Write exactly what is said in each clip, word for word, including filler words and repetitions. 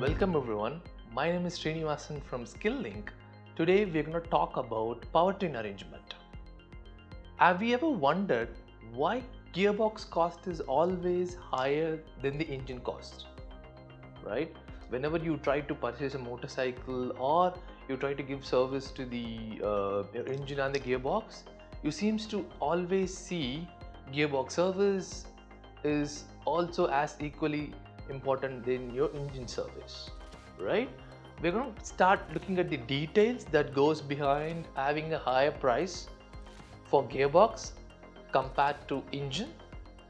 Welcome everyone, my name is Srinivasan from Skill Lync. Today we are going to talk about powertrain arrangement. Have you ever wondered why gearbox cost is always higher than the engine cost? Right? Whenever you try to purchase a motorcycle or you try to give service to the uh, engine and the gearbox, you seems to always see gearbox service is also as equally important than your engine service, right? We're going to start looking at the details that goes behind having a higher price for gearbox compared to engine,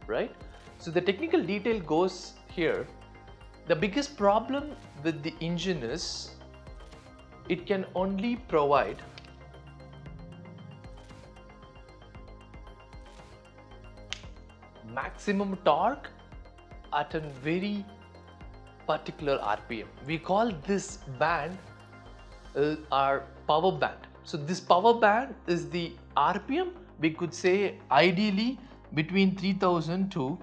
right? So the technical detail goes here. The biggest problem with the engine is it can only provide maximum torque at a very particular R P M. We call this band uh, our power band. So this power band is the R P M, we could say ideally between three thousand to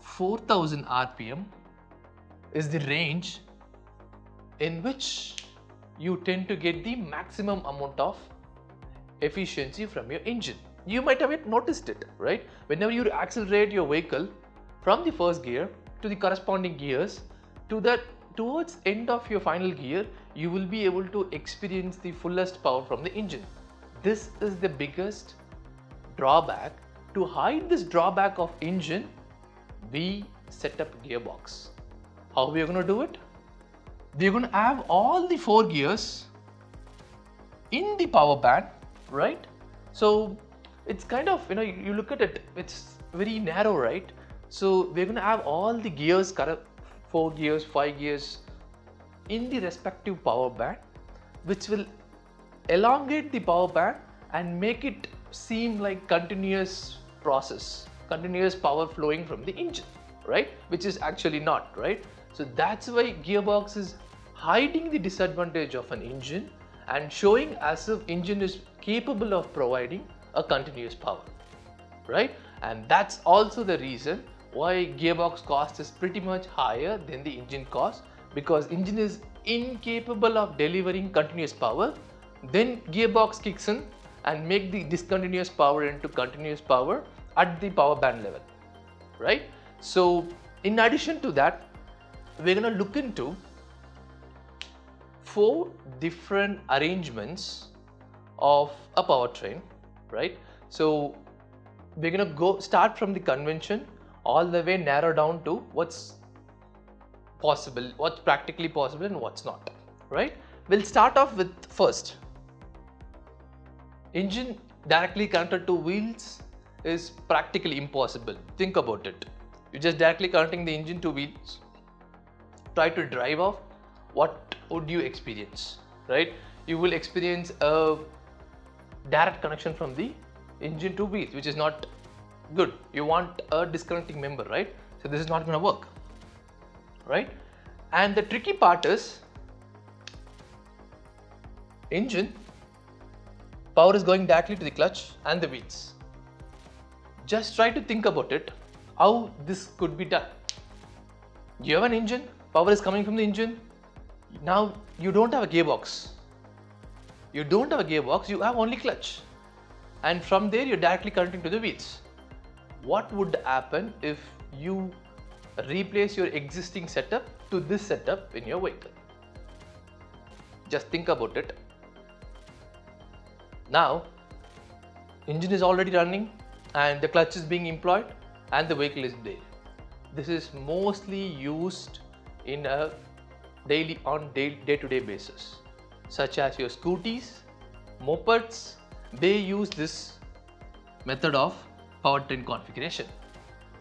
four thousand R P M is the range in which you tend to get the maximum amount of efficiency from your engine. You might have noticed it, right? Whenever you accelerate your vehicle from the first gear to the corresponding gears to that towards end of your final gear, you will be able to experience the fullest power from the engine. This is the biggest drawback. To hide this drawback of engine, we set up gearbox. How we are going to do it? We are going to have all the four gears in the power band, right? So it's kind of, you know, you look at it, it's very narrow, right? So we're going to have all the gears, four gears, five gears in the respective power band, which will elongate the power band and make it seem like continuous process, continuous power flowing from the engine, right? Which is actually not, right? So that's why gearbox is hiding the disadvantage of an engine and showing as if engine is capable of providing a continuous power, right? And that's also the reason why gearbox cost is pretty much higher than the engine cost, because engine is incapable of delivering continuous power, then gearbox kicks in and make the discontinuous power into continuous power at the power band level, right? So in addition to that, we're gonna look into four different arrangements of a powertrain, right? So we're gonna go start from the convention all the way narrow down to what's possible, what's practically possible and what's not, right? We'll start off with first, engine directly connected to wheels is practically impossible. Think about it. You're just directly connecting the engine to wheels, try to drive off, what would you experience, right? You will experience a direct connection from the engine to wheels, which is not good. You want a disconnecting member, right? So this is not going to work, right? And the tricky part is engine power is going directly to the clutch and the wheels. Just try to think about it, how this could be done. You have an engine, power is coming from the engine. Now you don't have a gearbox. You don't have a gearbox, you have only clutch. And from there, you're directly connecting to the wheels. What would happen if you replace your existing setup to this setup in your vehicle? Just think about it. Now, engine is already running and the clutch is being employed and the vehicle is there. This is mostly used in a daily, on day-to-day basis, such as your scooties, mopeds. They use this method of powertrain configuration.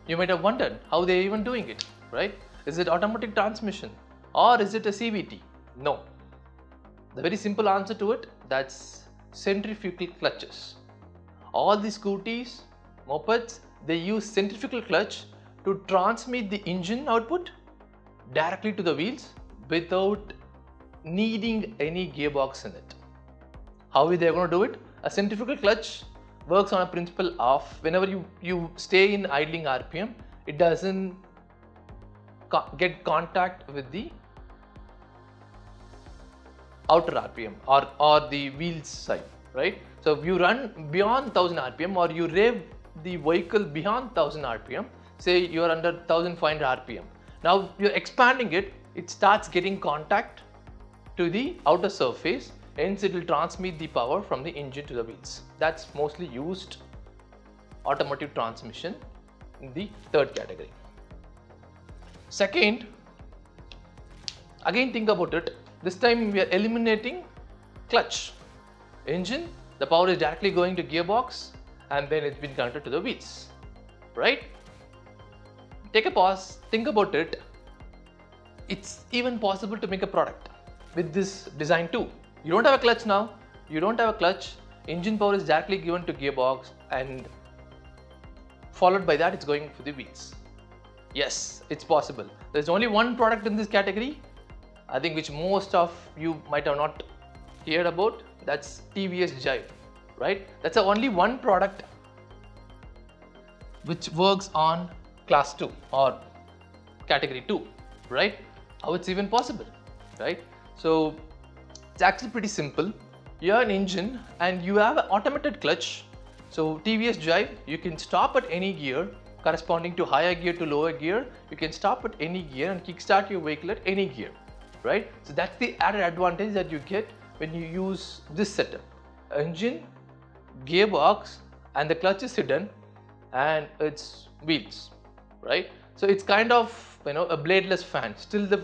You might have wondered how they are even doing it, right? Is it automatic transmission or is it a C V T? No. The very simple answer to it, that's centrifugal clutches. All the scooties, mopeds, they use centrifugal clutch to transmit the engine output directly to the wheels without needing any gearbox in it. How are they going to do it? A centrifugal clutch works on a principle of whenever you, you stay in idling R P M, it doesn't co get contact with the outer R P M or, or the wheels side, right? So if you run beyond one thousand R P M or you rev the vehicle beyond one thousand R P M, say you are under one thousand five hundred R P M. Now you are expanding it, it starts getting contact to the outer surface, hence it will transmit the power from the engine to the wheels. That's mostly used automotive transmission in the third category. Second, again think about it, this time we are eliminating clutch. Engine, the power is directly going to gearbox and then it's been connected to the wheels, right? Take a pause, think about it. It's even possible to make a product with this design too. You don't have a clutch now, you don't have a clutch, engine power is directly given to gearbox and followed by that it's going for the wheels. Yes, it's possible. There's only one product in this category, I think, which most of you might have not heard about, that's T V S Jive, right? That's the only one product which works on class two or category two, right? How it's even possible, right? So it's actually pretty simple. You have an engine and you have an automated clutch. So T V S Jive, you can stop at any gear corresponding to higher gear to lower gear. You can stop at any gear and kickstart your vehicle at any gear, right? So that's the added advantage that you get when you use this setup. Engine, gearbox, and the clutch is hidden and it's wheels, right? So it's kind of, you know, a bladeless fan. Still the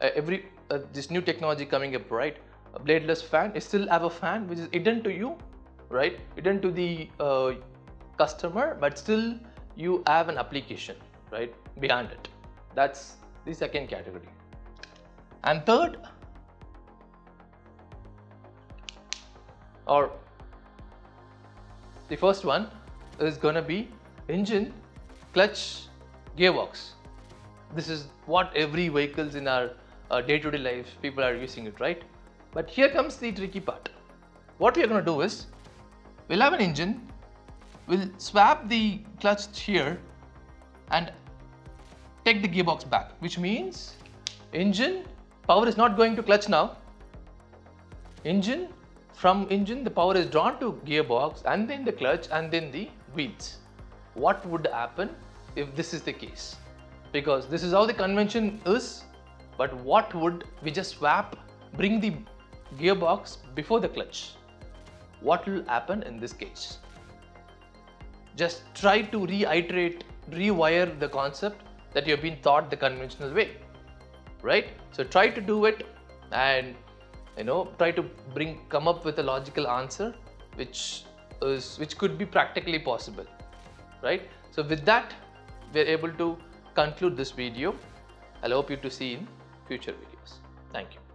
uh, every uh, this new technology coming up, right? A bladeless fan, you still have a fan which is hidden to you, right? Hidden to the uh, customer, but still you have an application, right, behind it. That's the second category. And third, or the first one, is gonna be engine, clutch, gearbox. This is what every vehicles in our uh, day-to-day life, people are using it, right? But here comes the tricky part. What we are gonna do is, we'll have an engine, we'll swap the clutch here and take the gearbox back, which means engine power is not going to clutch now. Engine, from engine the power is drawn to gearbox and then the clutch and then the wheels. What would happen if this is the case? Because this is how the convention is, but what would we just swap, bring the gearbox before the clutch? What will happen in this case? Just try to reiterate, rewire the concept that you have been taught the conventional way, right? So try to do it and, you know, try to bring, come up with a logical answer which is, which could be practically possible, right? So with that, we are able to conclude this video. I'll hope you to see in future videos. Thank you.